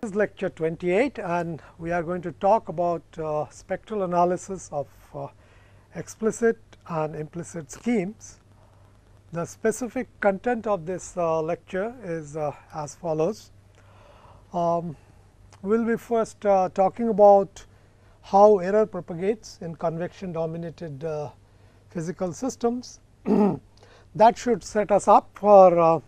This is lecture 28 and we are going to talk about spectral analysis of explicit and implicit schemes. The specific content of this lecture is as follows. We will be first talking about how error propagates in convection dominated physical systems. That should set us up for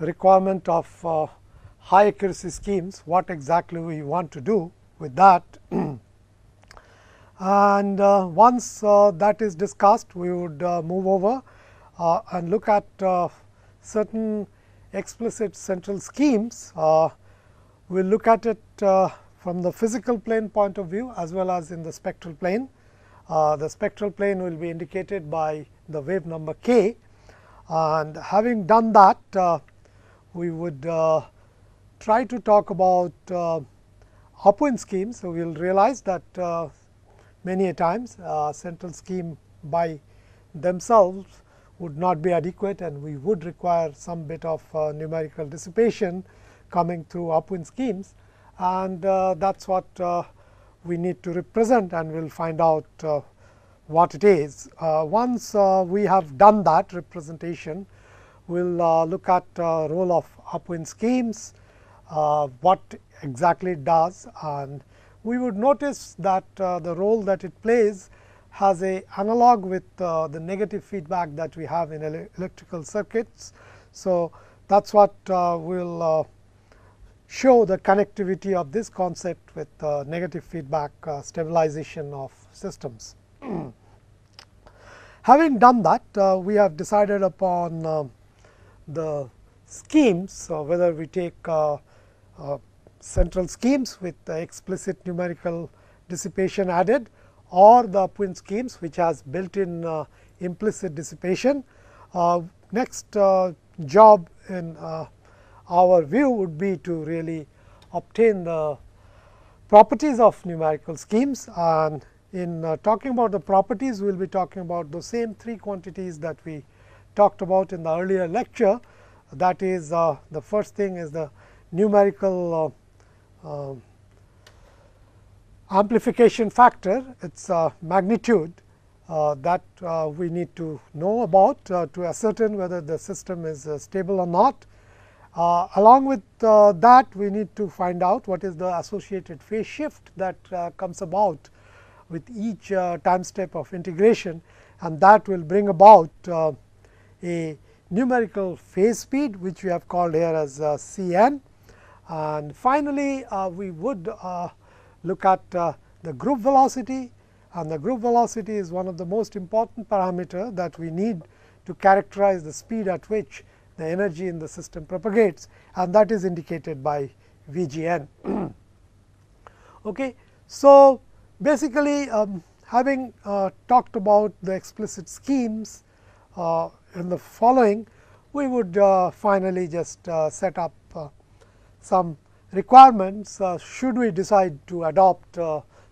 requirement of high accuracy schemes, what exactly we want to do with that. And once that is discussed, we would move over and look at certain explicit central schemes. We will look at it from the physical plane point of view as well as in the spectral plane. The spectral plane will be indicated by the wave number k, and having done that, we would try to talk about upwind schemes. So, we will realize that many a times central scheme by themselves would not be adequate, and we would require some bit of numerical dissipation coming through upwind schemes, and that is what we need to represent, and we will find out what it is. Once we have done that representation, we will look at role of upwind schemes, what exactly it does, and we would notice that the role that it plays has a analog with the negative feedback that we have in electrical circuits. So, that is what we will show the connectivity of this concept with negative feedback stabilization of systems. Having done that, we have decided upon the schemes, so whether we take central schemes with the explicit numerical dissipation added, or the upwind schemes which has built in implicit dissipation. Next job in our view would be to really obtain the properties of numerical schemes, and in talking about the properties, we will be talking about the same three quantities that we talked about in the earlier lecture. That is, the first thing is the numerical amplification factor, its magnitude that we need to know about to ascertain whether the system is stable or not. Along with that, we need to find out what is the associated phase shift that comes about with each time step of integration, and that will bring about a numerical phase speed, which we have called here as Cn. And finally, we would look at the group velocity, and the group velocity is one of the most important parameter that we need to characterize the speed at which the energy in the system propagates, and that is indicated by Vgn. Okay. So, basically, having talked about the explicit schemes in the following, we would finally just set up some requirements should we decide to adopt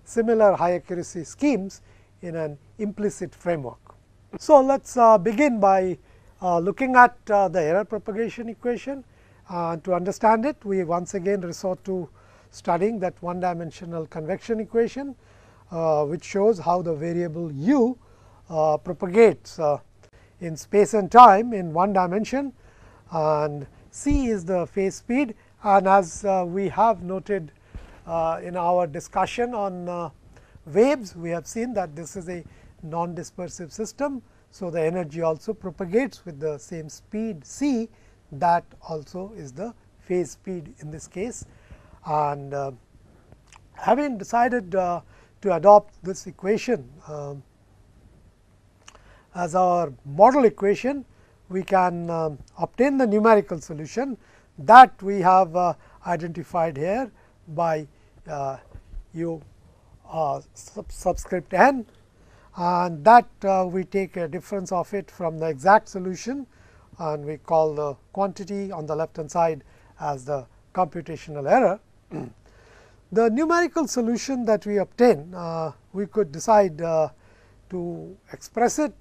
similar high accuracy schemes in an implicit framework. So, let us begin by looking at the error propagation equation. To understand it, we once again resort to studying that one dimensional convection equation, which shows how the variable u propagates in space and time in one dimension, and c is the phase speed. And as we have noted in our discussion on waves, we have seen that this is a non-dispersive system. So, the energy also propagates with the same speed c, that also is the phase speed in this case. And having decided to adopt this equation as our model equation, we can obtain the numerical solution that we have identified here by u subscript n, and that we take a difference of it from the exact solution, and we call the quantity on the left hand side as the computational error. The numerical solution that we obtain, we could decide to express it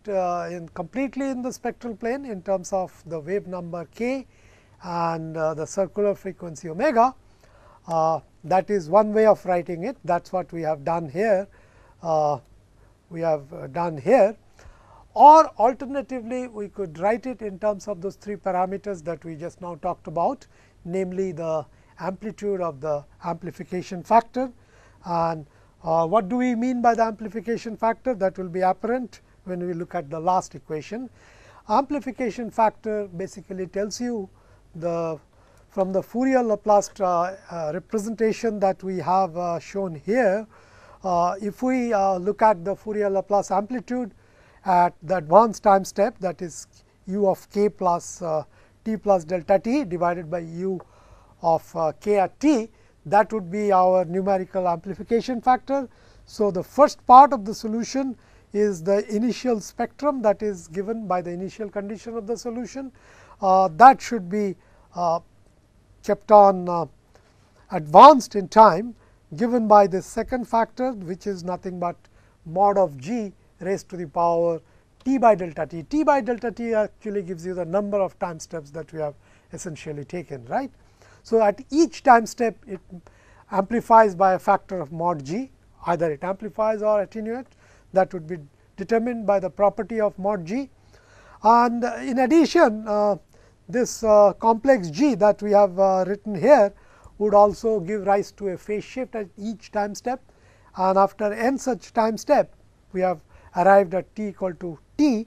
completely in the spectral plane in terms of the wave number k and the circular frequency omega. That is one way of writing it. That is what we have done here. Or alternatively, we could write it in terms of those three parameters that we just now talked about, namely the amplitude of the amplification factor. And what do we mean by the amplification factor? That will be apparent when we look at the last equation. Amplification factor basically tells you from the Fourier Laplace representation that we have shown here. If we look at the Fourier Laplace amplitude at the advanced time step, that is u of k plus t plus delta t divided by u of k at t, that would be our numerical amplification factor. So, the first part of the solution is the initial spectrum that is given by the initial condition of the solution. That should be kept on advanced in time, given by the second factor, which is nothing but mod of g raised to the power t by delta t. T by delta t actually gives you the number of time steps that we have essentially taken, right. So, at each time step it amplifies by a factor of mod g, either it amplifies or attenuates. That would be determined by the property of mod g, and in addition this complex g that we have written here would also give rise to a phase shift at each time step, and after n such time step we have arrived at t equal to t.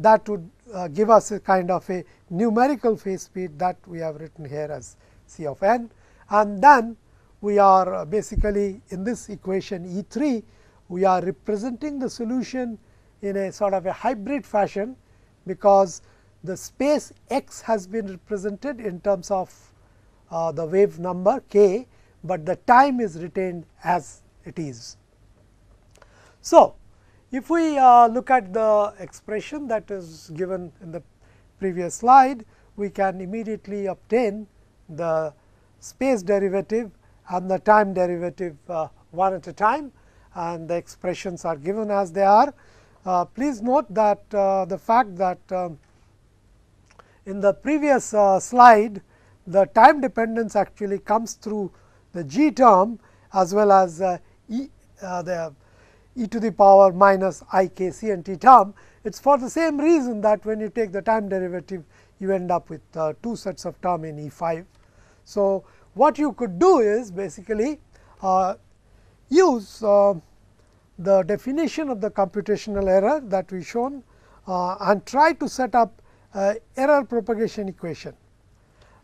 That would give us a kind of a numerical phase speed that we have written here as c of n, and then we are basically in this equation E3, we are representing the solution in a sort of a hybrid fashion, because the space x has been represented in terms of the wave number k, but the time is retained as it is. So, if we look at the expression that is given in the previous slide, we can immediately obtain the space derivative and the time derivative one at a time, and the expressions are given as they are. Please note that the fact that in the previous slide the time dependence actually comes through the g term as well as the e to the power minus I k c and t term. It is for the same reason that when you take the time derivative you end up with two sets of term in E5. So, what you could do is basically use the definition of the computational error that we shown and try to set up error propagation equation.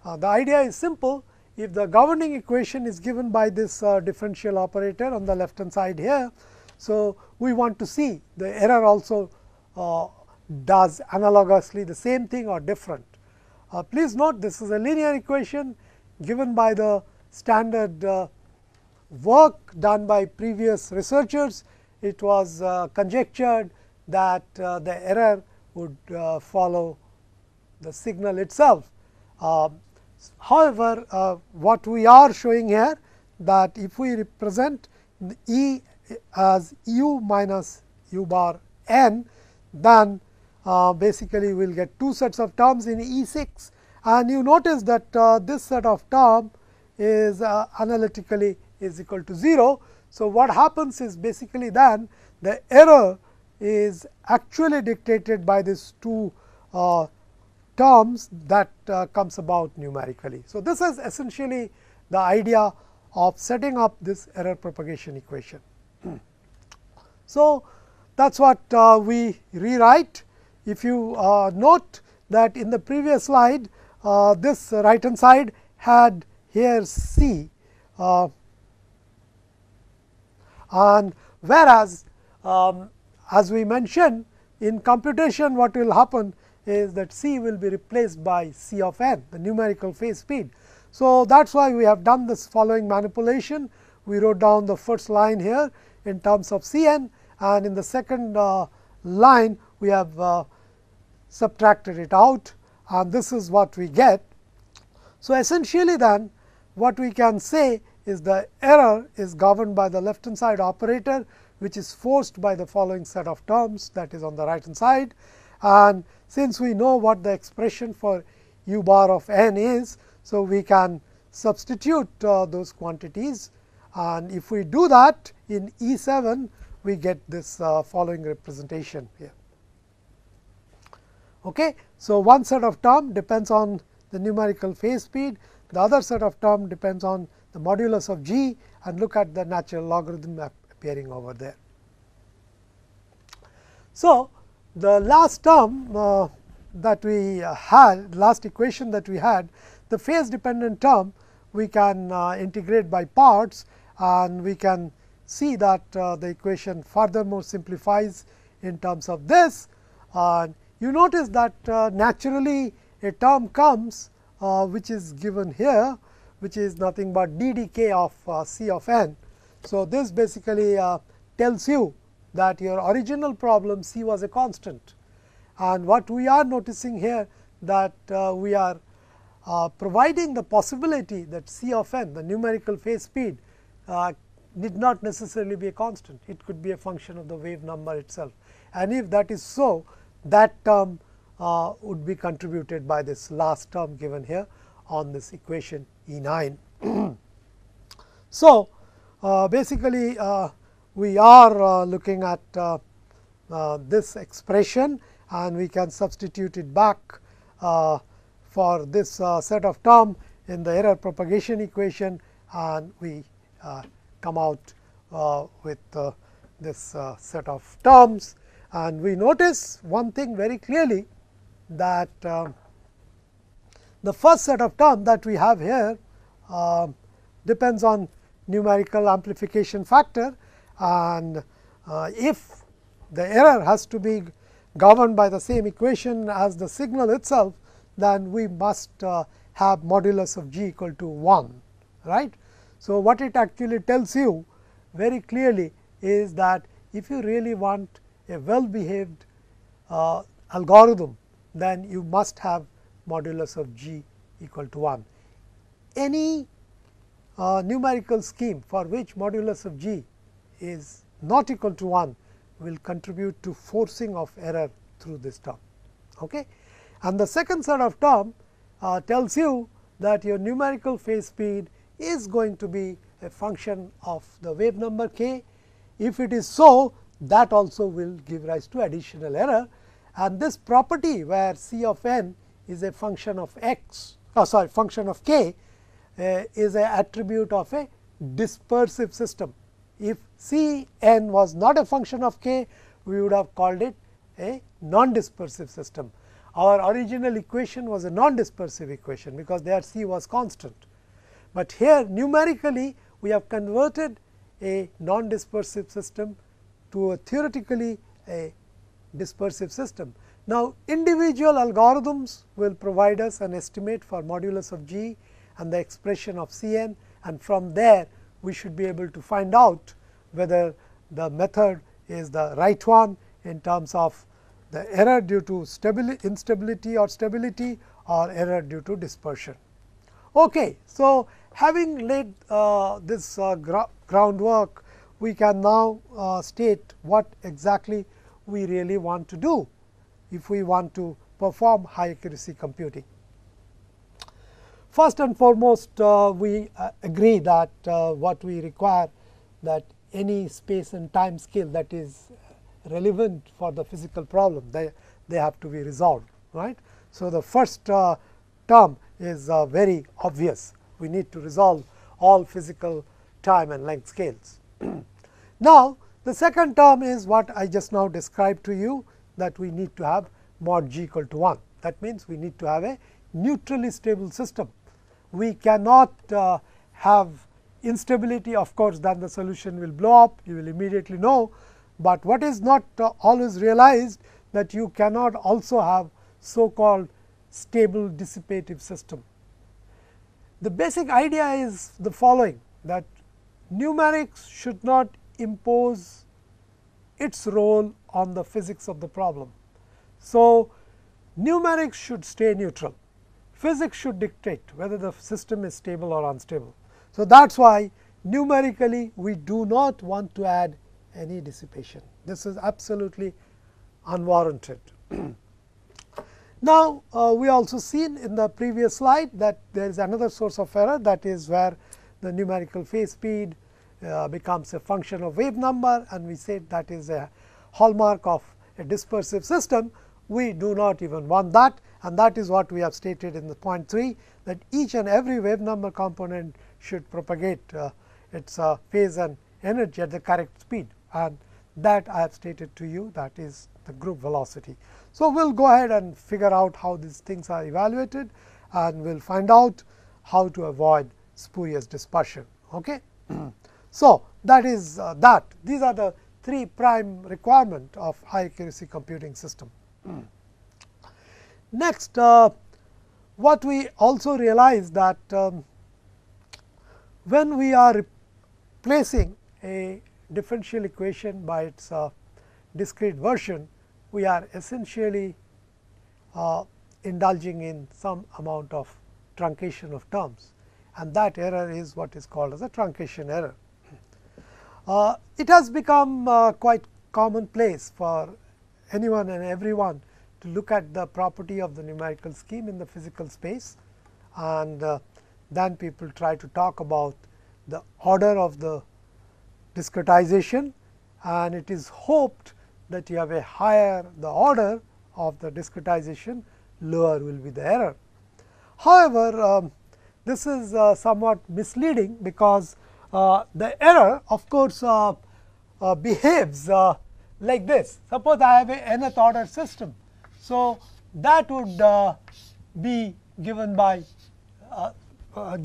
The idea is simple. If the governing equation is given by this differential operator on the left hand side here, so we want to see the error also does analogously the same thing or different. Please note this is a linear equation given by the standard work done by previous researchers. It was conjectured that the error would follow the signal itself. However, what we are showing here that if we represent the E as u minus u bar n, then basically we will get two sets of terms in E6, and you notice that this set of term is analytically is equal to 0. So, what happens is basically then the error is actually dictated by these two terms that comes about numerically. So, this is essentially the idea of setting up this error propagation equation. So, that is what we rewrite. If you note that in the previous slide this right hand side had here c, and whereas as we mentioned in computation what will happen is that c will be replaced by c of n, the numerical phase speed. So, that is why we have done this following manipulation. We wrote down the first line here in terms of c n, and in the second line we have subtracted it out, and this is what we get. So, essentially then what we can say is the error is governed by the left hand side operator, which is forced by the following set of terms, that is on the right hand side. And since we know what the expression for u bar of n is, so we can substitute those quantities, and if we do that in E7, we get this following representation here. Okay. So, one set of term depends on the numerical phase speed, the other set of term depends on the modulus of g, and look at the natural logarithm appearing over there. So, the last term that we had, last equation that we had, the phase dependent term, we can integrate by parts, and we can see that the equation furthermore simplifies in terms of this. You notice that naturally a term comes which is given here, which is nothing but ddk of c of n. So, this basically tells you that your original problem c was a constant, and what we are noticing here that we are providing the possibility that c of n, the numerical phase speed, need not necessarily be a constant. It could be a function of the wave number itself, and if that is so, that term would be contributed by this last term given here on this equation E9. So, basically we are looking at this expression, and we can substitute it back for this set of term in the error propagation equation, and we come out with this set of terms. And we notice one thing very clearly, that the first set of term that we have here depends on numerical amplification factor, and if the error has to be governed by the same equation as the signal itself, then we must have modulus of g equal to 1, right. So, what it actually tells you very clearly is that if you really want a well behaved algorithm, then you must have modulus of g equal to 1. Any numerical scheme for which modulus of g is not equal to 1 will contribute to forcing of error through this term. Okay? And the second set of term tells you that your numerical phase speed is going to be a function of the wave number k. If it is so, that also will give rise to additional error, and this property where c of n is a function of x, sorry, function of k, is an attribute of a dispersive system. If c n was not a function of k, we would have called it a non-dispersive system. Our original equation was a non-dispersive equation, because there c was constant, but here numerically we have converted a non-dispersive system to a theoretically a dispersive system. Now, individual algorithms will provide us an estimate for modulus of g and the expression of c n, and from there we should be able to find out whether the method is the right one in terms of the error due to instability or stability, or error due to dispersion. Okay. So, having laid this groundwork, we can now state what exactly we really want to do if we want to perform high accuracy computing. First and foremost, we agree that what we require, that any space and time scale that is relevant for the physical problem, they have to be resolved, right. So, the first term is very obvious. We need to resolve all physical time and length scales. Now, the second term is what I just now described to you, that we need to have mod g equal to 1. That means, we need to have a neutrally stable system. We cannot have instability. Of course, then the solution will blow up, you will immediately know, but what is not always realized, that you cannot also have so called stable dissipative system. The basic idea is the following, that numerics should not impose its role on the physics of the problem. So, numerics should stay neutral, physics should dictate whether the system is stable or unstable. So, that is why numerically we do not want to add any dissipation. This is absolutely unwarranted. Now, we also seen in the previous slide that there is another source of error, that is where the numerical phase speed becomes a function of wave number, and we said that is a hallmark of a dispersive system. We do not even want that, and that is what we have stated in the point 3, that each and every wave number component should propagate its phase and energy at the correct speed, and that I have stated to you, that is the group velocity. So, we will go ahead and figure out how these things are evaluated, and we will find out how to avoid spurious dispersion. Okay? So, that is that. These are the three prime requirements of high accuracy computing system. Next, what we also realize that when we are replacing a differential equation by its discrete version, we are essentially indulging in some amount of truncation of terms, and that error is what is called as a truncation error. It has become quite commonplace for anyone and everyone to look at the property of the numerical scheme in the physical space, and then people try to talk about the order of the discretization, and it is hoped that you have a higher the order of the discretization, lower will be the error. However, this is somewhat misleading, because the error of course behaves like this. Suppose I have a nth order system, so that would be given by a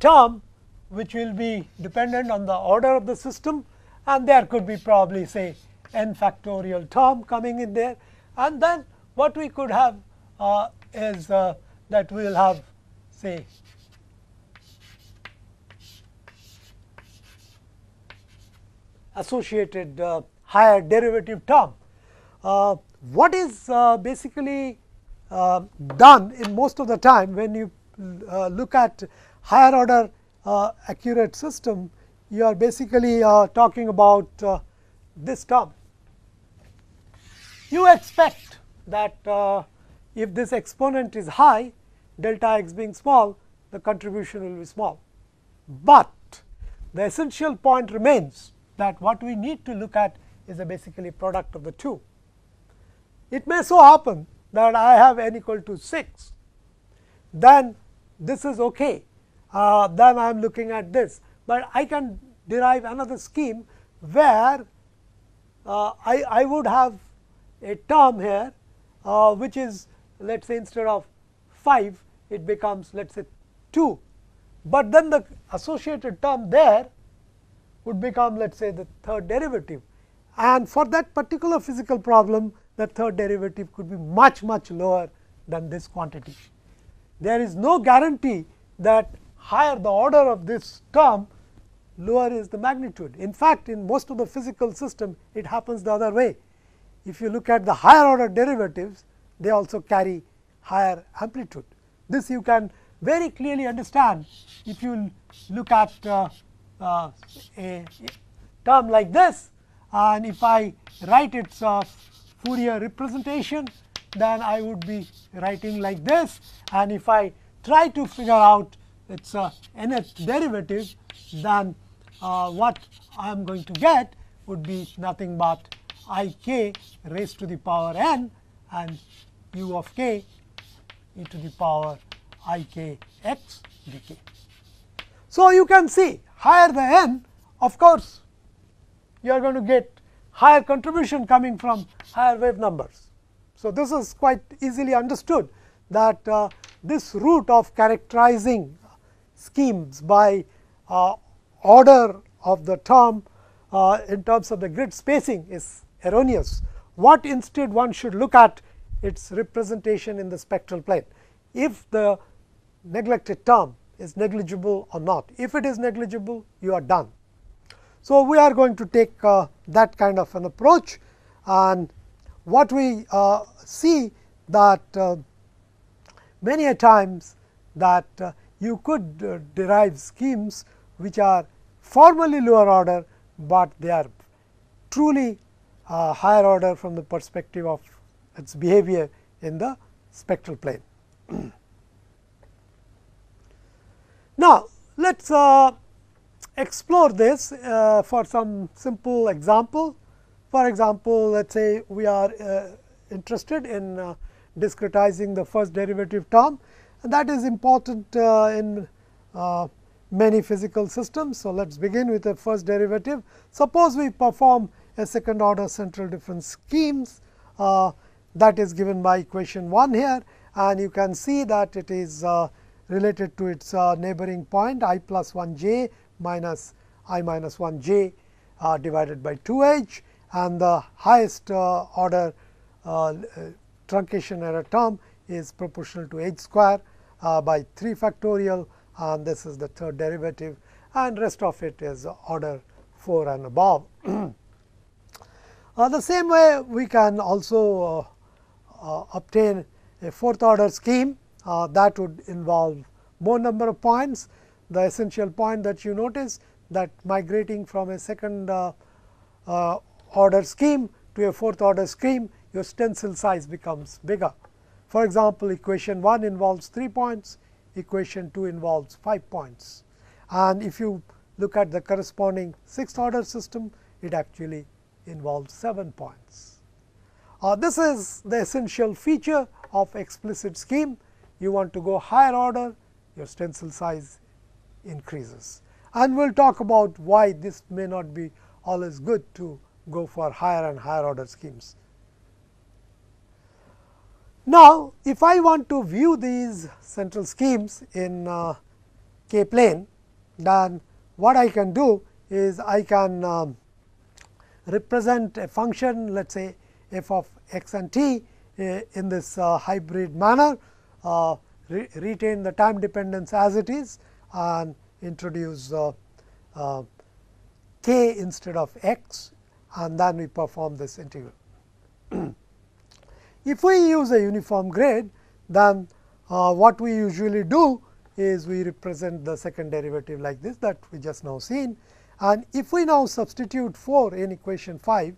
term which will be dependent on the order of the system, and there could be probably say n factorial term coming in there, and then what we could have is that we will have say associated higher derivative term. What is basically done in most of the time when you look at higher order accurate system, you are basically talking about this term. You expect that if this exponent is high, delta x being small, the contribution will be small. But the essential point remains that what we need to look at is a basically product of the two. It may so happen that I have n equal to 6, then this is okay, then I am looking at this, but I can derive another scheme where I would have a term here which is let us say instead of 5 it becomes let us say 2, but then the associated term there would become let us say the third derivative, and for that particular physical problem the third derivative could be much lower than this quantity. There is no guarantee that higher the order of this term, lower is the magnitude. In fact, in most of the physical system it happens the other way. If you look at the higher order derivatives, they also carry higher amplitude. This you can very clearly understand if you look at a term like this, and if I write its Fourier representation, then I would be writing like this, and if I try to figure out its nth derivative, then what I am going to get would be nothing but I k raised to the power n and u of k e to the power I k x dk. So, you can see higher the n, of course, you are going to get higher contribution coming from higher wave numbers. So, this is quite easily understood that this route of characterizing schemes by order of the term in terms of the grid spacing is erroneous. What instead one should look at its representation in the spectral plane. If the neglected term is negligible or not, if it is negligible, you are done. So, we are going to take that kind of an approach, and what we see that many a times that you could derive schemes which are formally lower order, but they are truly higher order from the perspective of its behavior in the spectral plane. Now, let us explore this for some simple example. For example, let us say we are interested in discretizing the first derivative term, and that is important in many physical systems. So, let us begin with the first derivative. Suppose we perform a second order central difference schemes that is given by equation 1 here, and you can see that it is related to its neighboring point I plus 1 j minus I minus 1 j divided by 2 h, and the highest order truncation error term is proportional to h square by 3 factorial, and this is the third derivative, and rest of it is order 4 and above. The same way we can also obtain a fourth order scheme that would involve more number of points. The essential point that you notice that migrating from a second order scheme to a fourth order scheme, your stencil size becomes bigger. For example, equation 1 involves 3 points, equation 2 involves 5 points, and if you look at the corresponding sixth order system, it actually involves 7 points. This is the essential feature of explicit scheme. You want to go higher order, your stencil size increases, and we will talk about why this may not be always good to go for higher and higher order schemes. Now, if I want to view these central schemes in K plane, then what I can do is I can represent a function, let us say f of x and t in this hybrid manner, retain the time dependence as it is, and introduce k instead of x, and then we perform this integral. If we use a uniform grade, then what we usually do is we represent the second derivative like this that we just now seen. And if we now substitute 4 in equation 5,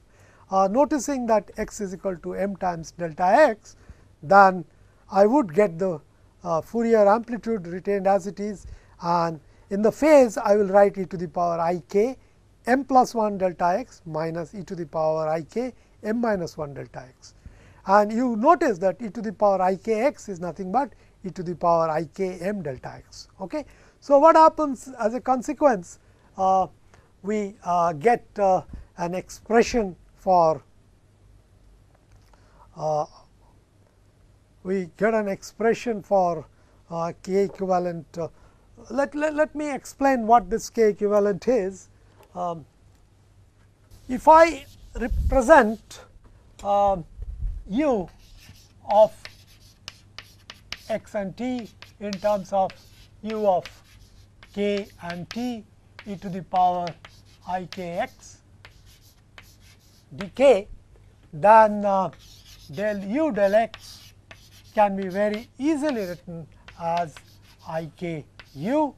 noticing that x is equal to m times delta x, then I would get the Fourier amplitude retained as it is, and in the phase I will write e to the power I k m plus 1 delta x minus e to the power I k m minus 1 delta x. And you notice that e to the power I k x is nothing but e to the power I k m delta x. Okay. So, what happens as a consequence? We get an expression for k equivalent. Let me explain what this k equivalent is. If I represent u of x and t in terms of u of k and t e to the power I k x dk, then del u del x can be very easily written as I k u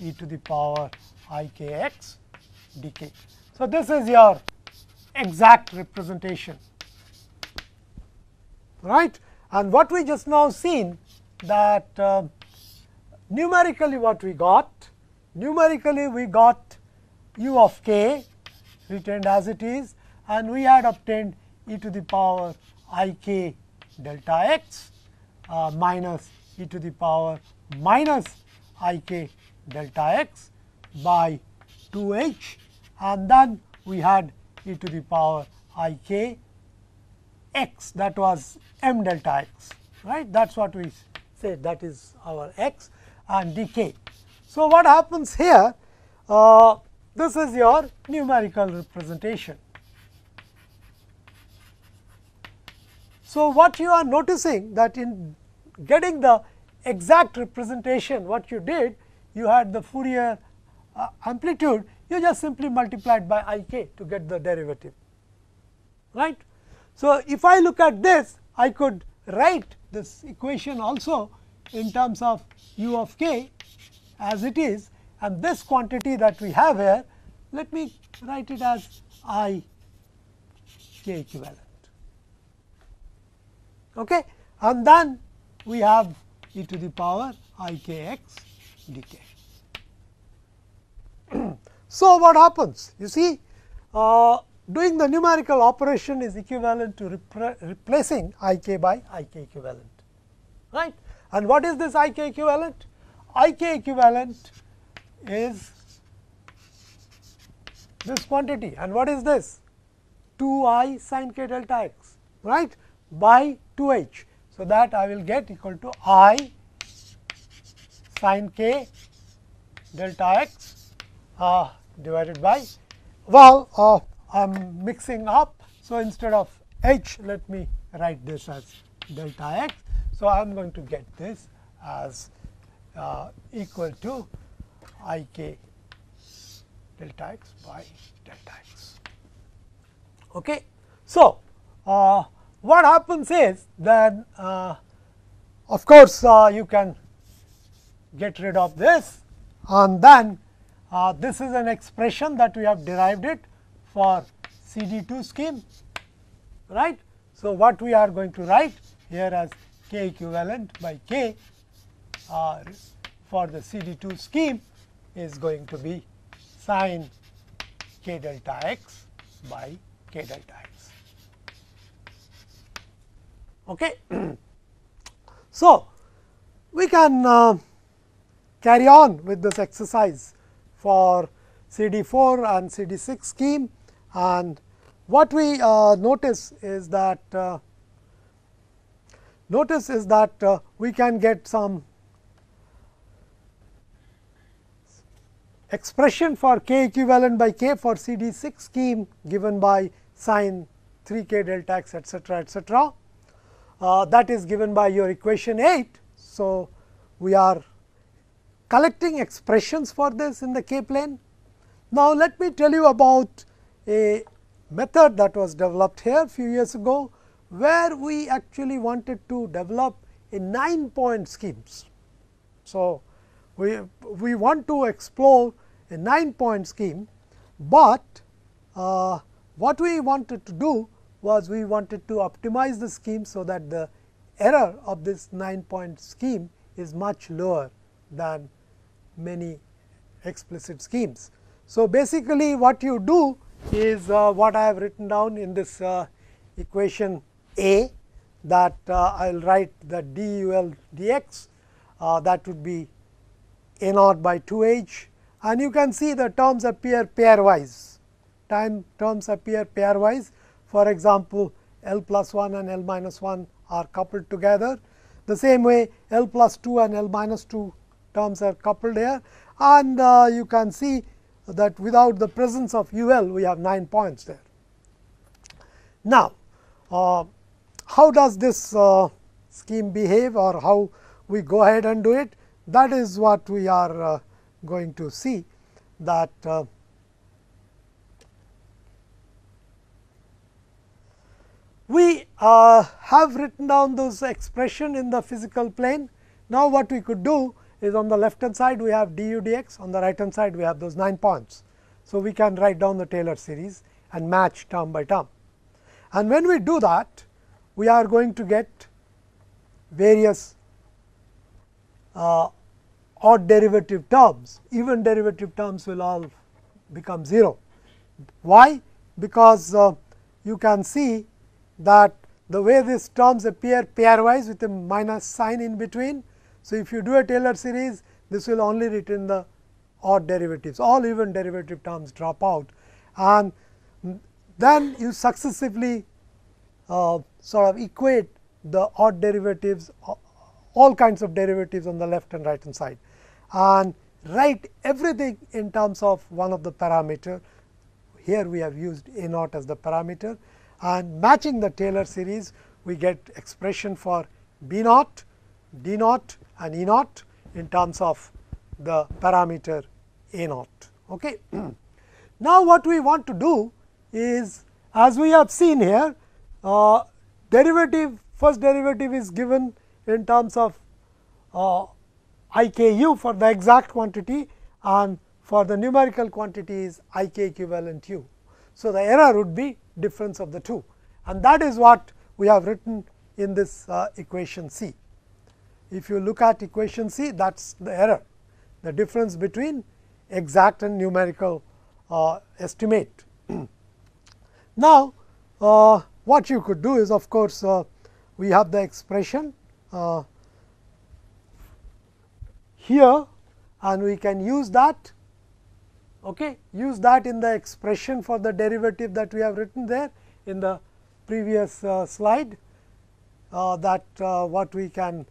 e to the power I k x dk. So, this is your exact representation, right? And what we just now seen that numerically what we got, u of k retained as it is, and we had obtained e to the power I k delta x minus e to the power minus I k delta x by 2 h, and then we had e to the power I k x, that was m delta x, right? That is what we said, that is our x, and dk. So, what happens here? This is your numerical representation. So, what you are noticing that in getting the exact representation, what you did, you had the Fourier amplitude, you just simply multiplied by I k to get the derivative, right. So, if I look at this, I could write this equation also in terms of u of k as it is, and this quantity that we have here, let me write it as I k equivalent. Okay. And then we have e to the power I k x d k. So, what happens? You see, doing the numerical operation is equivalent to replacing I k by I k equivalent, right. And what is this I k equivalent? I k equivalent is this quantity, and what is this? 2 I sin k delta x, right, by 2 h. So, that I will get equal to I sin k delta x divided by, well, I am mixing up. So, instead of h, let me write this as delta x. So, I am going to get this as equal to I k delta x by delta x. Okay. So, what happens is that of course, you can get rid of this, and then this is an expression that we have derived it for CD2 scheme, right. So, what we are going to write here as k equivalent by k for the CD2 scheme is going to be sin k delta x by k delta x. Okay. So, we can carry on with this exercise for CD4 and CD6 scheme, and what we notice is that we can get some expression for k equivalent by k for CD6 scheme given by sin 3 k delta x etcetera, etcetera. That is given by your equation 8. So, we are collecting expressions for this in the k plane. Now, let me tell you about a method that was developed here a few years ago, where we actually wanted to develop a 9-point schemes. So, we want to explore a 9-point scheme, but what we wanted to do was we wanted to optimize the scheme so that the error of this 9-point scheme is much lower than many explicit schemes. So, basically what you do is what I have written down in this equation A, that I will write the dul dx, that would be a naught by 2 h, and you can see the terms appear pairwise, for example, L plus 1 and L minus 1 are coupled together. The same way L plus 2 and L minus 2 terms are coupled here, and you can see that without the presence of UL, we have 9 points there. Now, how does this scheme behave, or how we go ahead and do it? That is what we are going to see, that we have written down those expression in the physical plane. Now, what we could do is, on the left hand side we have du dx, on the right hand side we have those 9 points. So, we can write down the Taylor series and match term by term. And when we do that, we are going to get various odd derivative terms. Even derivative terms will all become 0. Why? Because you can see that the way these terms appear pairwise with a minus sign in between. So, if you do a Taylor series, this will only return the odd derivatives, all even derivative terms drop out, and then you successively sort of equate the odd derivatives, all kinds of derivatives on the left and right hand side, and write everything in terms of one of the parameter. Here we have used a naught as the parameter, and matching the Taylor series we get expression for B naught, D naught and E naught in terms of the parameter A naught. Okay. Now, what we want to do is, as we have seen here, derivative, first derivative is given in terms of I k u for the exact quantity, and for the numerical quantity is I k equivalent u. So, the error would be difference of the two, and that is what we have written in this equation C. If you look at equation C, that is the error, the difference between exact and numerical estimate. Now, what you could do is, of course, we have the expression here, and we can use that, okay, use that in the expression for the derivative that we have written there in the previous slide, that what we can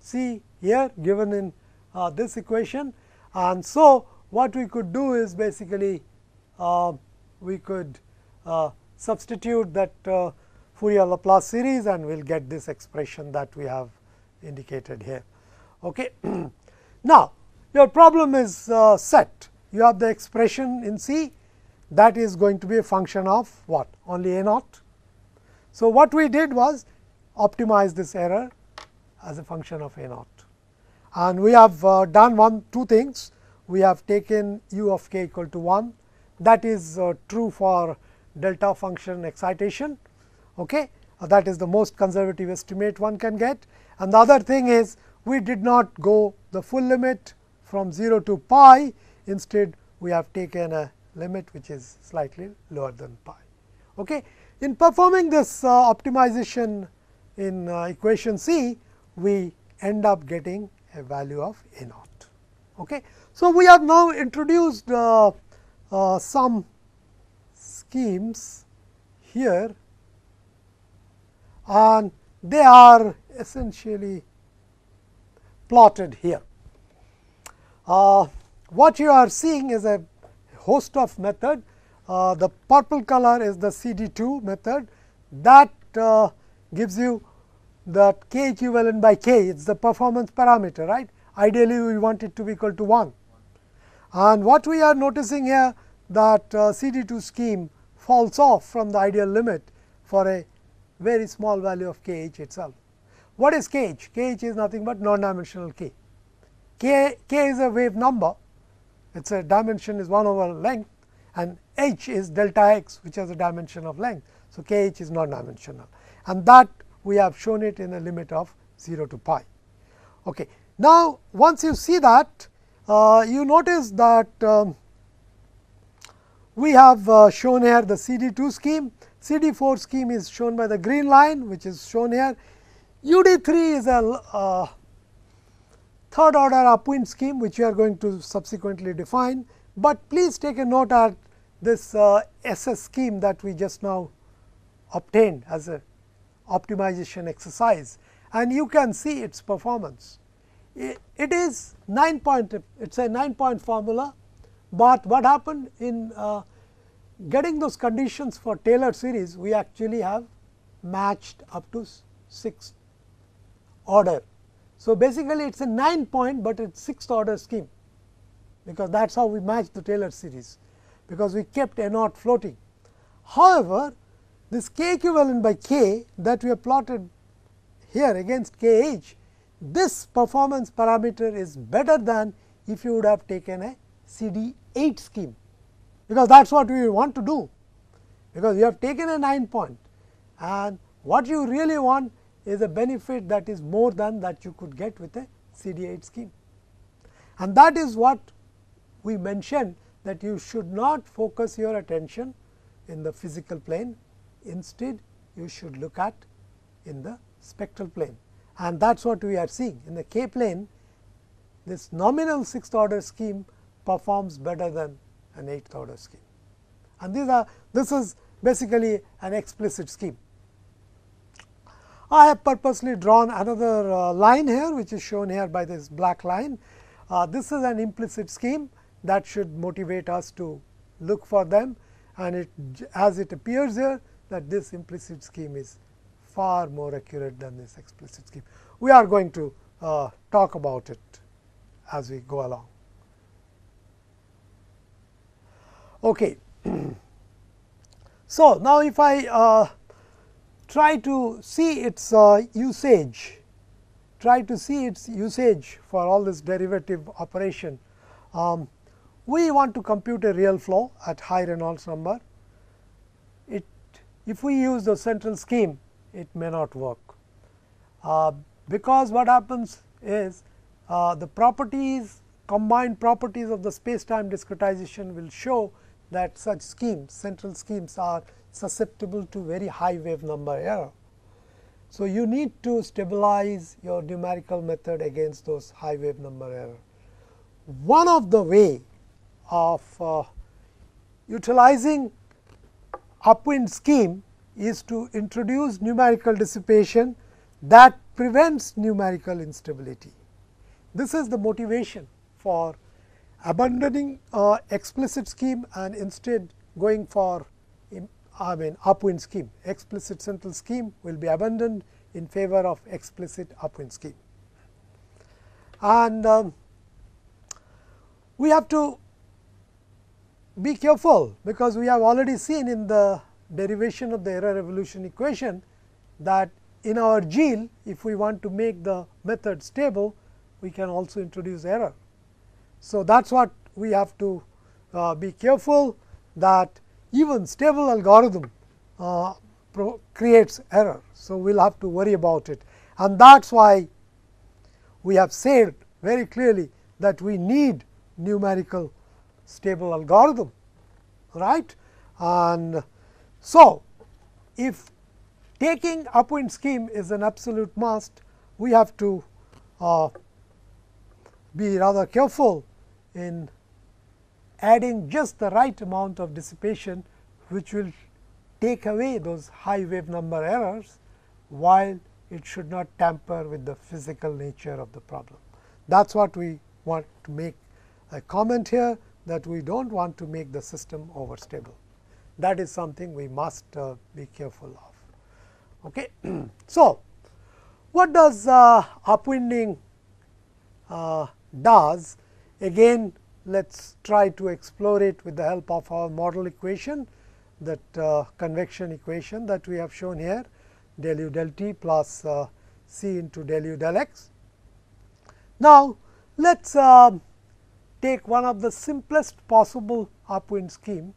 see here given in this equation. And so, what we could do is basically we could substitute that Fourier-Laplace series, and we will get this expression that we have indicated here. Okay. Now, your problem is set. You have the expression in C that is going to be a function of what? Only A naught. So, what we did was optimize this error as a function of A naught, and we have done two things. We have taken u of k equal to 1, that is true for delta function excitation. Okay. That is the most conservative estimate one can get, and the other thing is we did not go the full limit from 0 to pi. Instead, we have taken a limit which is slightly lower than pi. Okay. In performing this optimization in equation C, we end up getting a value of A naught. Okay. So, we have now introduced some schemes here, and they are essentially plotted here. What you are seeing is a host of method. The purple color is the CD2 method that gives you the k equivalent by k. It is the performance parameter, right? Ideally, we want it to be equal to 1. And what we are noticing here that CD2 scheme falls off from the ideal limit for a very small value of kh itself. What is kh? Kh is nothing but non-dimensional k. K is a wave number, its a dimension is 1 over length, and h is delta x, which has a dimension of length. So, kh is non-dimensional, and that we have shown it in a limit of 0 to pi. Okay. Now, once you see that, you notice that we have shown here the CD2 scheme. CD4 scheme is shown by the green line, which is shown here. UD3 is a third order upwind scheme, which you are going to subsequently define, but please take a note at this SS scheme that we just now obtained as a optimization exercise, and you can see its performance. It is 9-point, it is a 9-point formula, but what happened in getting those conditions for Taylor series, we actually have matched up to 6th order. So, basically it is a 9-point, but it is 6th order scheme, because that is how we matched the Taylor series, because we kept A naught floating. However, this k equivalent by k that we have plotted here against kh, this performance parameter is better than if you would have taken a CD8 scheme, because that is what we want to do, because you have taken a 9-point, and what you really want is a benefit that is more than that you could get with a CD8 scheme. And that is what we mentioned, that you should not focus your attention in the physical plane. Instead, you should look at in the spectral plane, and that is what we are seeing. In the k plane, this nominal 6th order scheme performs better than an 8th order scheme, and this is basically an explicit scheme. I have purposely drawn another line here, which is shown here by this black line. This is an implicit scheme that should motivate us to look for them, and as it appears here, that this implicit scheme is far more accurate than this explicit scheme. We are going to talk about it as we go along. Okay. So, now if I try to see its usage, for all this derivative operation, we want to compute a real flow at high Reynolds number. If we use the central scheme, it may not work, because what happens is the combined properties of the space-time discretization will show that such schemes, central schemes, are susceptible to very high wave number error. So, you need to stabilize your numerical method against those high wave number error. One of the way of utilizing upwind scheme is to introduce numerical dissipation that prevents numerical instability. This is the motivation for abandoning explicit scheme and instead going for upwind scheme. Explicit central scheme will be abandoned in favor of explicit upwind scheme. And we have to be careful, because we have already seen in the derivation of the error evolution equation that in our Geel, if we want to make the method stable, we can also introduce error. So, that is what we have to be careful, that even stable algorithm creates error. So, we will have to worry about it, and that is why we have said very clearly that we need numerical stable algorithm, right. And so, if taking upwind scheme is an absolute must, we have to be rather careful in adding just the right amount of dissipation, which will take away those high wave number errors, while it should not tamper with the physical nature of the problem. That is what we want to make a comment here, that we do not want to make the system overstable. That is something we must be careful of. Okay. So, what does upwinding does? Again, let us try to explore it with the help of our model equation, that convection equation that we have shown here, del u del t plus c into del u del x. Now, let us take one of the simplest possible upwind scheme.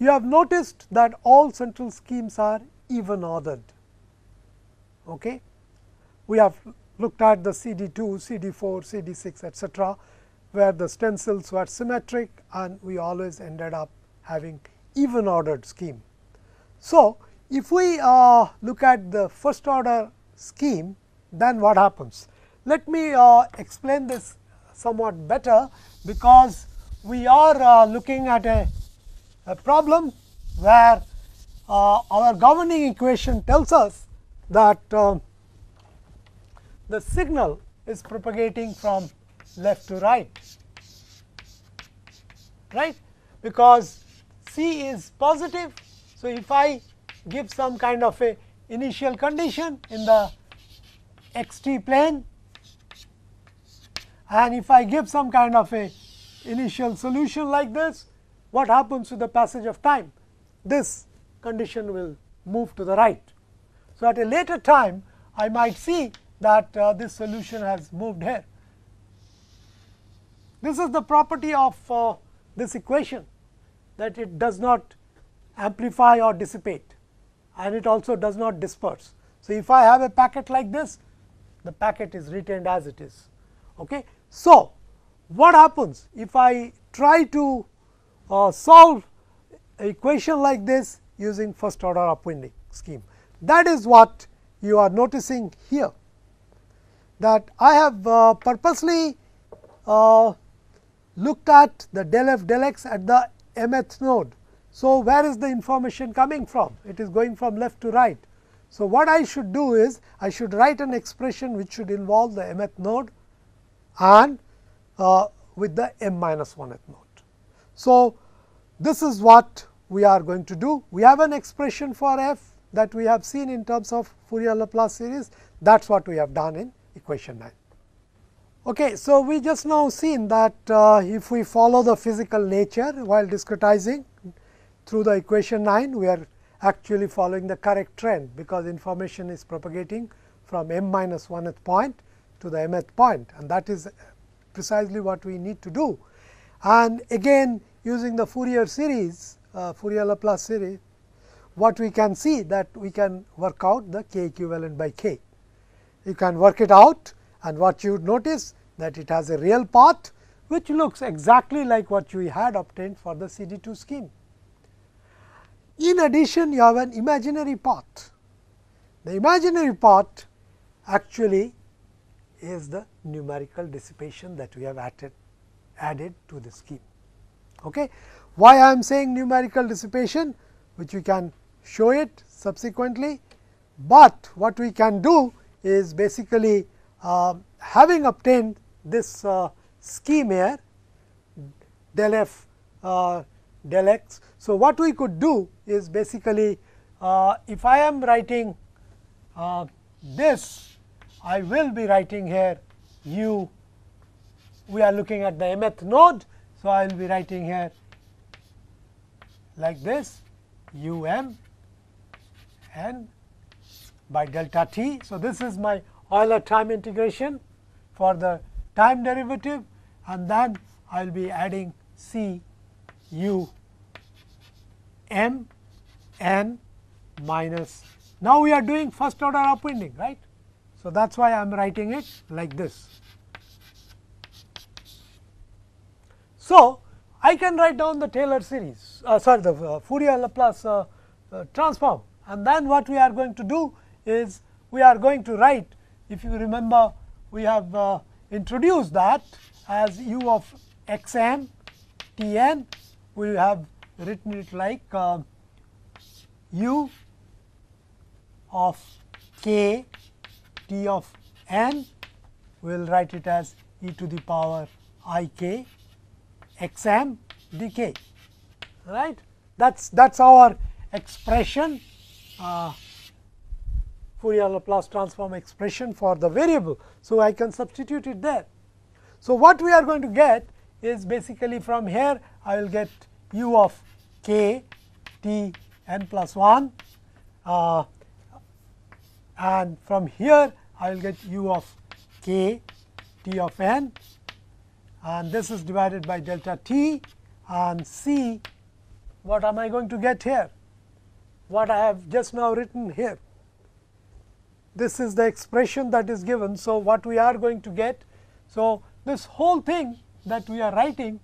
You have noticed that all central schemes are even ordered. Okay. We have looked at the CD2, CD4, CD6, etc., where the stencils were symmetric and we always ended up having even ordered scheme. So, if we look at the first order scheme, then what happens? Let me explain this somewhat better, because we are looking at a problem where our governing equation tells us that the signal is propagating from left to right, right, because C is positive. So, if I give some kind of a initial condition in the xt plane, and if I give some kind of a initial solution like this, what happens with the passage of time? This condition will move to the right. So, at a later time, I might see that this solution has moved here. This is the property of this equation, that it does not amplify or dissipate, and it also does not disperse. So, if I have a packet like this, the packet is retained as it is. Okay. So, what happens if I try to solve an equation like this using first order upwinding scheme? That is what you are noticing here, that I have purposely looked at the del f del x at the mth node. So, where is the information coming from? It is going from left to right. So, what I should do is, I should write an expression which should involve the mth node and with the m minus 1th node. So, this is what we are going to do. We have an expression for f that we have seen in terms of Fourier-Laplace series, that is what we have done in equation 9. Okay, so, we just now seen that if we follow the physical nature while discretizing through the equation 9, we are actually following the correct trend, because information is propagating from m-1th point to the mth point, and that is precisely what we need to do. And again, using the Fourier series, Fourier-Laplace series, what we can see that we can work out the k equivalent by k. You can work it out, and what you would notice that it has a real path which looks exactly like what we had obtained for the CD2 scheme. In addition, you have an imaginary path. The imaginary path actually is the numerical dissipation that we have added to the scheme. Okay. Why I am saying numerical dissipation, which we can show it subsequently, but what we can do is basically having obtained this scheme here del f del x. So, what we could do is basically if I am writing this, I will be writing here u, we are looking at the mth node. So, I will be writing here like this u m n by delta t. So, this is my Euler time integration for the time derivative, and then I will be adding c u m n minus. Now, we are doing first order upwinding, right. So, that is why I am writing it like this. So, I can write down the Taylor series, the Fourier-Laplace transform, and then what we are going to do is we are going to write, if you remember, we have introduced that as u of x m t n, we have written it like u of k t of n, we will write it as e to the power I k x m d k, right. That's our expression, Fourier-Laplace transform expression for the variable. So, I can substitute it there. So, what we are going to get is basically from here I will get u of k t n plus 1 and from here I will get u of k t of n, and this is divided by delta t, and c, what am I going to get here? What I have just now written here. This is the expression that is given. So, what we are going to get. So, this whole thing that we are writing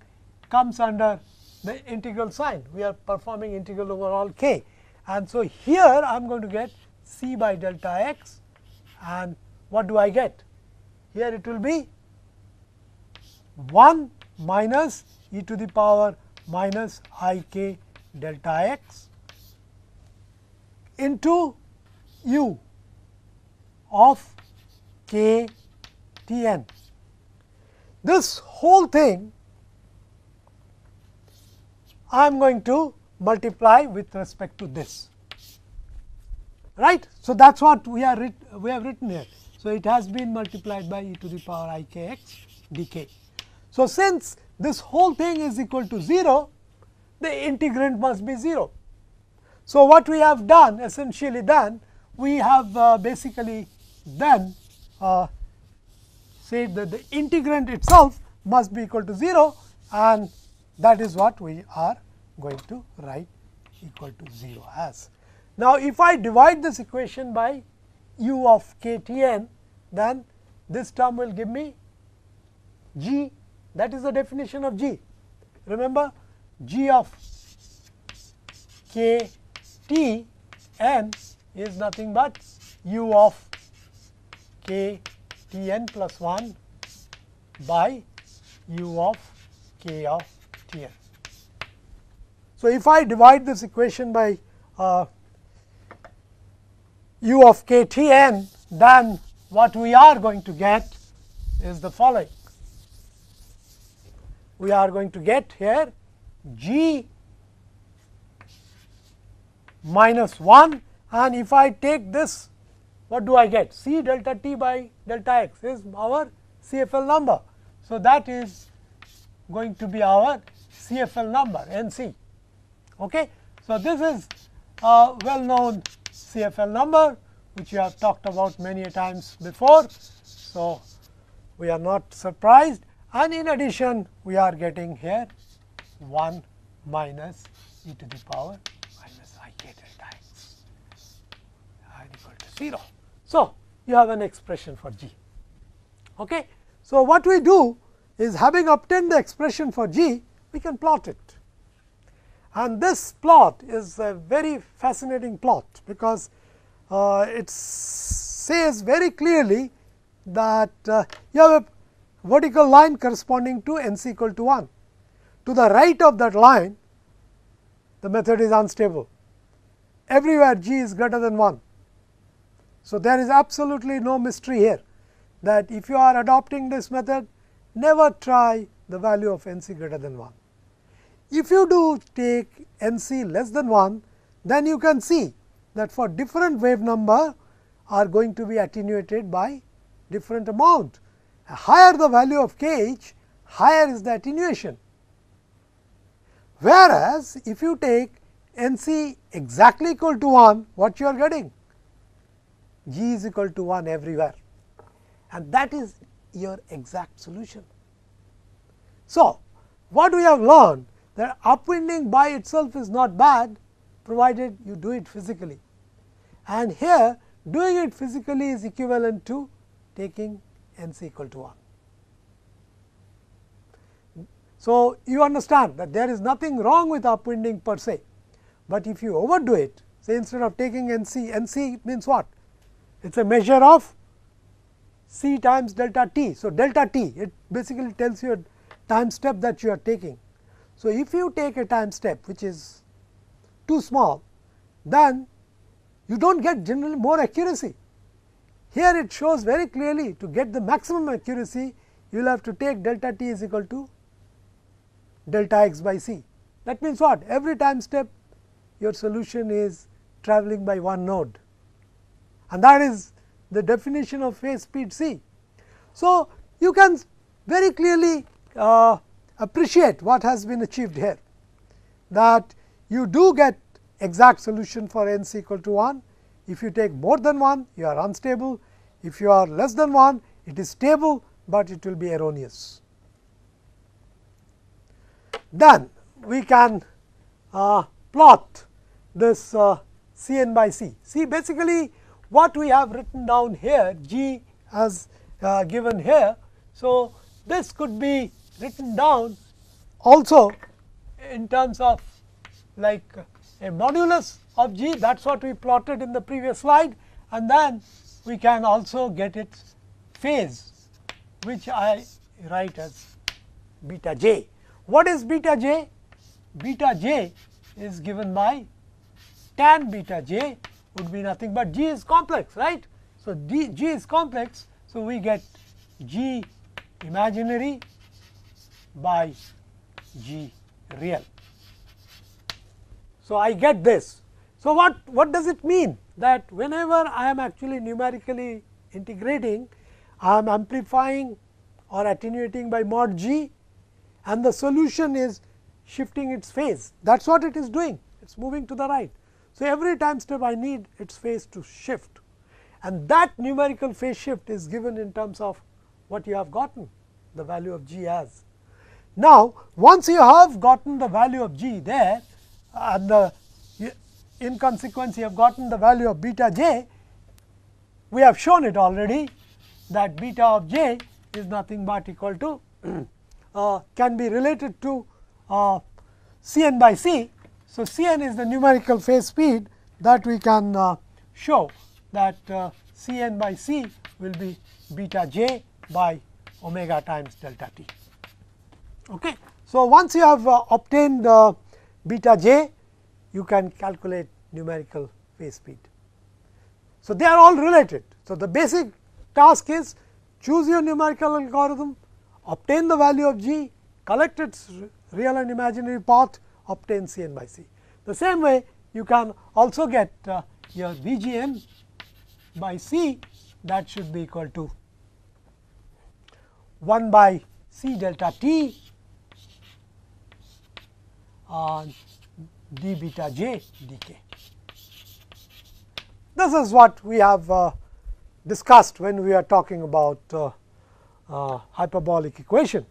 comes under the integral sign. We are performing integral over all k, and so here I am going to get c by delta x, and what do I get? Here it will be 1 minus e to the power minus I k delta x into u of k t n. This whole thing I am going to multiply with respect to this, right. So, that is what we have written here. So, it has been multiplied by e to the power I k x d k. So, since this whole thing is equal to 0, the integrand must be 0. So, what we have done essentially then, we have basically then said that the integrand itself must be equal to 0, and that is what we are going to write equal to 0 as. Now, if I divide this equation by u of k t n, then this term will give me g. That is the definition of g. Remember, g of k t n is nothing but u of k t n plus 1 by u of k of t n. So, if I divide this equation by u of k t n, then what we are going to get is the following. We are going to get here g minus 1, and if I take this, what do I get? C delta t by delta x is our CFL number. So, that is going to be our CFL number NC. Okay. So, this is a well known CFL number which you have talked about many times before. So, we are not surprised, and in addition we are getting here 1 minus e to the power minus I k delta x i equal to 0. So, you have an expression for g. Okay. So, what we do is, having obtained the expression for g, we can plot it, and this plot is a very fascinating plot, because it says very clearly that you have a vertical line corresponding to n c equal to 1. To the right of that line, the method is unstable. Everywhere g is greater than 1. So, there is absolutely no mystery here, that if you are adopting this method, never try the value of n c greater than 1. If you do take n c less than 1, then you can see that for different wave number are going to be attenuated by different amount. Higher the value of kh, higher is the attenuation. Whereas, if you take n c exactly equal to 1, what you are getting? G is equal to 1 everywhere, and that is your exact solution. So, what we have learned, that upwinding by itself is not bad, provided you do it physically, and here doing it physically is equivalent to taking n c equal to 1. So, you understand that there is nothing wrong with upwinding per se, but if you overdo it, say instead of taking n c means what? It is a measure of c times delta t. So, delta t, it basically tells you a time step that you are taking. So, if you take a time step which is too small, then you do not get generally more accuracy. Here it shows very clearly, to get the maximum accuracy, you will have to take delta t is equal to delta x by c. That means what? Every time step your solution is travelling by one node, and that is the definition of phase speed c. So, you can very clearly appreciate what has been achieved here, that you do get exact solution for n c equal to 1. If you take more than 1, you are unstable. If you are less than 1, it is stable, but it will be erroneous. Then we can plot this C n by c. See, basically what we have written down here, g as given here. So, this could be written down also in terms of like a modulus of g, that is what we plotted in the previous slide, and then we can also get its phase, which I write as beta j. What is beta j? Beta j is given by tan beta j would be nothing but g is complex, right. So, g is complex. So, we get g imaginary by g real. So, I get this. So, what does it mean? That whenever I am actually numerically integrating, I am amplifying or attenuating by mod g, and the solution is shifting its phase. That is what it is doing, it is moving to the right. So, every time step I need its phase to shift, and that numerical phase shift is given in terms of what you have gotten the value of g as. Now, once you have gotten the value of g there, and in consequence you have gotten the value of beta j, we have shown it already, that beta of j is nothing but equal to can be related to C n by c. So, C n is the numerical phase speed that we can show, that C n by c will be beta j by omega times delta t. Okay. So, once you have obtained beta j, you can calculate numerical phase speed. So, they are all related. So, the basic task is, choose your numerical algorithm, obtain the value of g, collect its real and imaginary path, obtain C n by c. The same way you can also get your VGM by C, that should be equal to 1 by C delta t on d beta j dk. This is what we have discussed when we are talking about hyperbolic equation.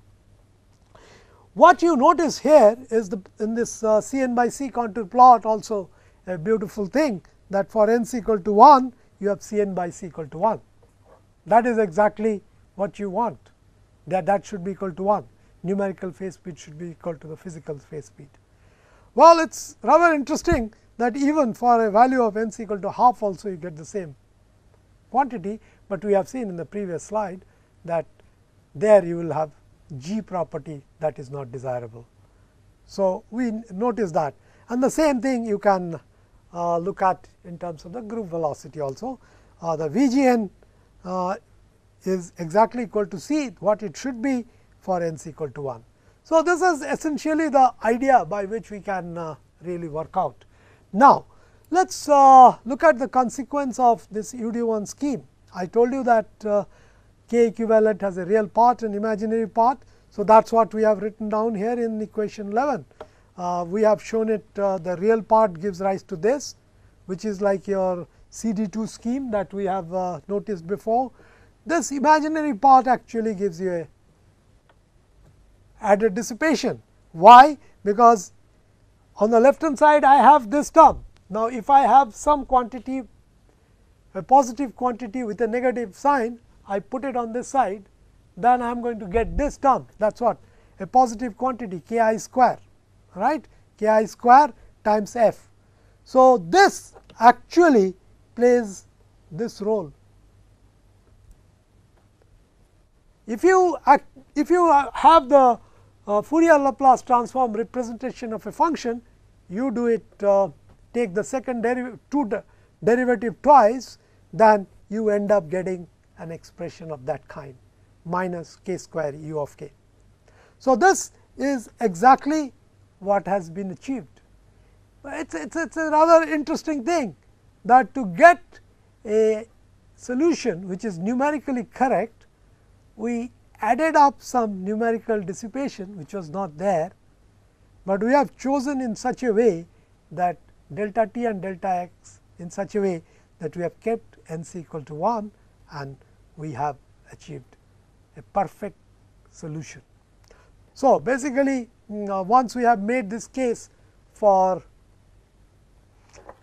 What you notice here is in this Cn by C contour plot also a beautiful thing, that for n's equal to 1 you have Cn by C equal to 1. That is exactly what you want, that should be equal to 1. Numerical phase speed should be equal to the physical phase speed. Well, it is rather interesting that even for a value of n's equal to half also you get the same quantity, but we have seen in the previous slide that there you will have G property that is not desirable. So, we notice that, and the same thing you can look at in terms of the group velocity also. The VGN is exactly equal to C, what it should be for n's equal to 1. So, this is essentially the idea by which we can really work out. Now, let us look at the consequence of this UD1 scheme. I told you that K equivalent has a real part and imaginary part. So, that is what we have written down here in equation 11. We have shown it, the real part gives rise to this, which is like your CD2 scheme that we have noticed before. This imaginary part actually gives you a added dissipation. Why? Because on the left hand side I have this term. Now, if I have some quantity, a positive quantity with a negative sign, I put it on this side, then I am going to get this term, that is what, a positive quantity k I square, right, k I square times f. So, this actually plays this role. If you have the Fourier Laplace transform representation of a function, you do it, take the second derivative twice, then you end up getting an expression of that kind, minus k square u of k. So, this is exactly what has been achieved. It's a rather interesting thing that to get a solution which is numerically correct, we added up some numerical dissipation which was not there, but we have chosen in such a way that delta t and delta x in such a way that we have kept n's equal to 1, and we have achieved a perfect solution. So, basically once we have made this case for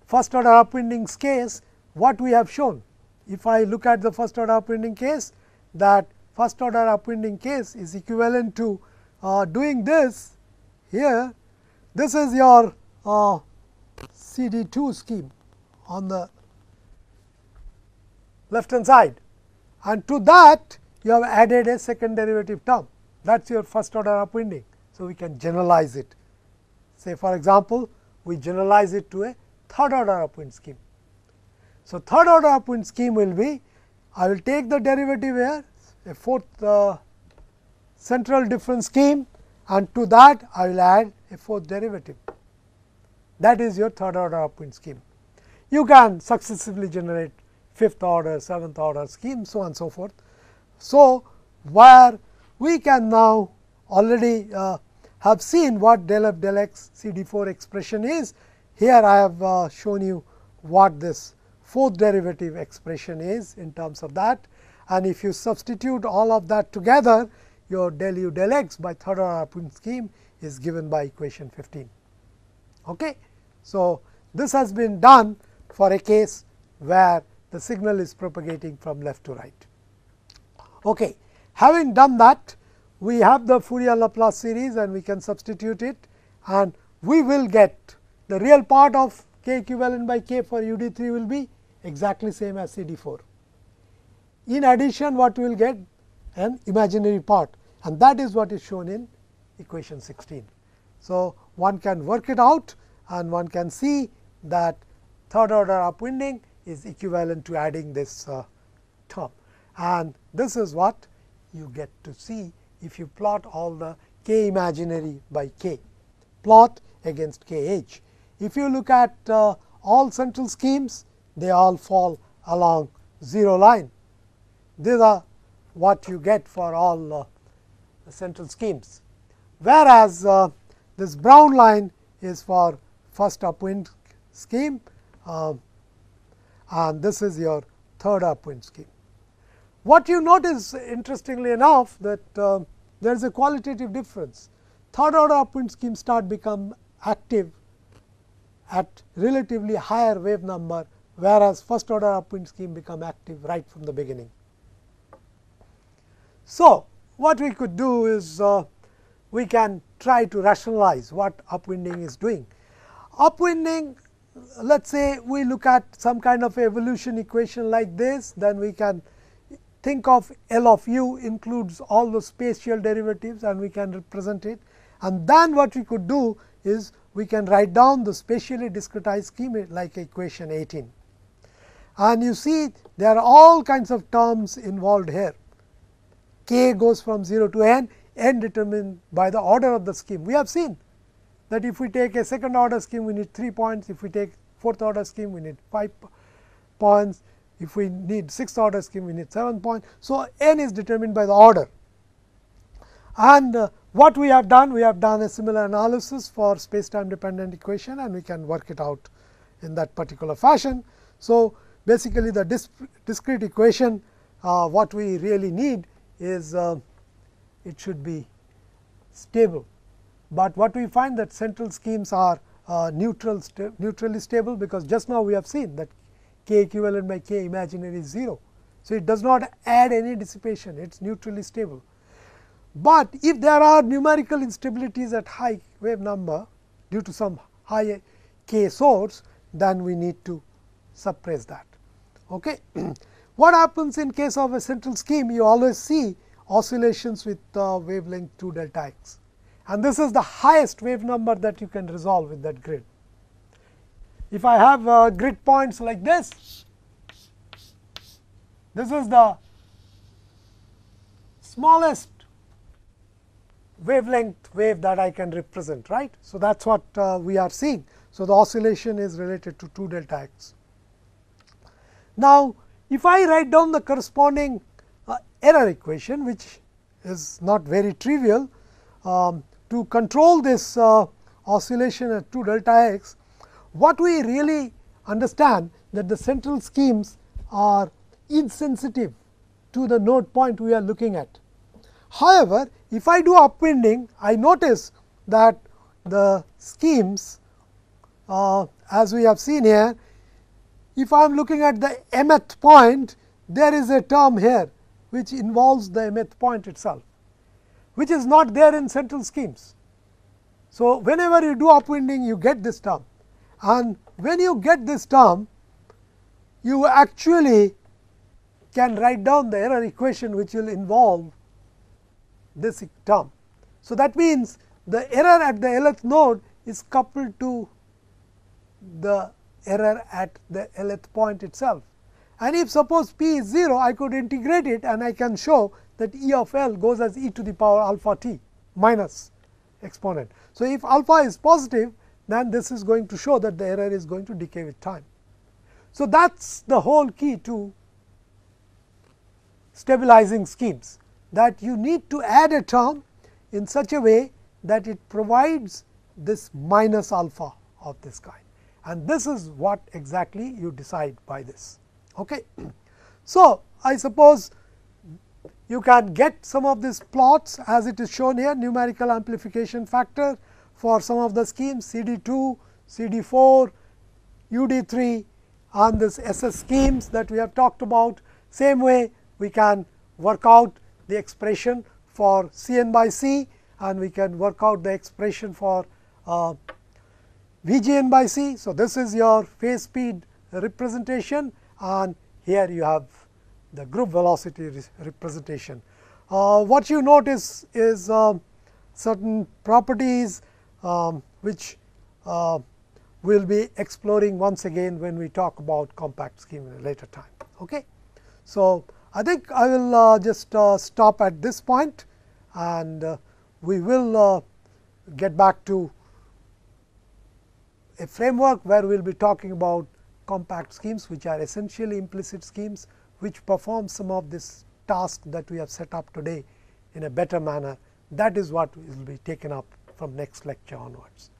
first order upwindings case, what we have shown, if I look at the first order upwinding case, that first order upwinding case is equivalent to doing this here. This is your CD2 scheme on the left hand side, and to that you have added a second derivative term, that is your first order upwinding. So, we can generalize it, say for example, we generalize it to a third order upwind scheme. So, third order upwind scheme will be, I will take the derivative here, a fourth central difference scheme, and to that I will add a fourth derivative. That is your third order upwind scheme. You can successively generate fifth order, seventh order scheme, so on and so forth. So, where we can now already have seen what del f del x CD4 expression is. Here I have shown you what this fourth derivative expression is in terms of that. And if you substitute all of that together, your del u del x by third order upwind scheme is given by equation 15. Okay. So, this has been done for a case where the signal is propagating from left to right. Okay. Having done that, we have the Fourier Laplace series and we can substitute it, and we will get the real part of k equivalent by k for UD3 will be exactly same as CD4. In addition, what we will get an imaginary part, and that is what is shown in equation 16. So, one can work it out and one can see that third order upwinding is equivalent to adding this term, and this is what you get to see if you plot all the k imaginary by k plot against k h. If you look at all central schemes, they all fall along zero line. These are what you get for all central schemes, whereas this brown line is for first upwind scheme and this is your third upwind scheme. What you notice, interestingly enough, that there is a qualitative difference. Third order upwind schemes become active at relatively higher wave number, whereas first order upwind scheme become active right from the beginning. So, what we could do is we can try to rationalize what upwinding is doing. Upwinding, let us say we look at some kind of evolution equation like this, then we can think of L of u includes all the spatial derivatives and we can represent it. And then what we could do is we can write down the spatially discretized scheme like equation 18. And you see there are all kinds of terms involved here. K goes from 0 to n, n determined by the order of the scheme. We have seen that if we take a second order scheme, we need 3 points. If we take fourth order scheme, we need 5 points. If we need sixth order scheme, we need 7 points. So, n is determined by the order. And what we have done a similar analysis for space-time dependent equation and we can work it out in that particular fashion. So, basically the discrete equation, what we really need is it should be stable. But what we find that central schemes are neutrally stable, because just now we have seen that k equivalent by k imaginary is 0. So, it does not add any dissipation, it is neutrally stable. But if there are numerical instabilities at high wave number due to some high k source, then we need to suppress that. Okay. What happens in case of a central scheme? You always see oscillations with wavelength 2 delta x, and this is the highest wave number that you can resolve with that grid. If I have grid points like this, this is the smallest wavelength wave that I can represent, right. So, that is what we are seeing. So, the oscillation is related to 2 delta x. Now, if I write down the corresponding error equation, which is not very trivial, to control this oscillation at 2 delta x, what we really understand that the central schemes are insensitive to the node point we are looking at. However, if I do upwinding, I notice that the schemes as we have seen here, if I am looking at the mth point, there is a term here which involves the mth point itself, which is not there in central schemes. So, whenever you do upwinding, you get this term, and when you get this term, you actually can write down the error equation which will involve this term. So, that means the error at the Lth node is coupled to the error at the Lth point itself. And if suppose p is 0, I could integrate it and I can show that E of L goes as e to the power alpha t minus exponent. So, if alpha is positive, then this is going to show that the error is going to decay with time. So, that is the whole key to stabilizing schemes, that you need to add a term in such a way that it provides this minus alpha of this kind, and this is what exactly you decide by this. Okay. So, I suppose you can get some of these plots as it is shown here, numerical amplification factor for some of the schemes CD2, CD4, UD3 and this SS schemes that we have talked about. Same way we can work out the expression for Cn by C, and we can work out the expression for Vgn by C. So, this is your phase speed representation, and here you have the group velocity representation. What you notice is certain properties which we will be exploring once again when we talk about compact scheme in a later time. Okay. So, I think I will just stop at this point, and we will get back to a framework where we will be talking about compact schemes, which are essentially implicit schemes, which perform some of this task that we have set up today in a better manner. That is what will be taken up from next lecture onwards.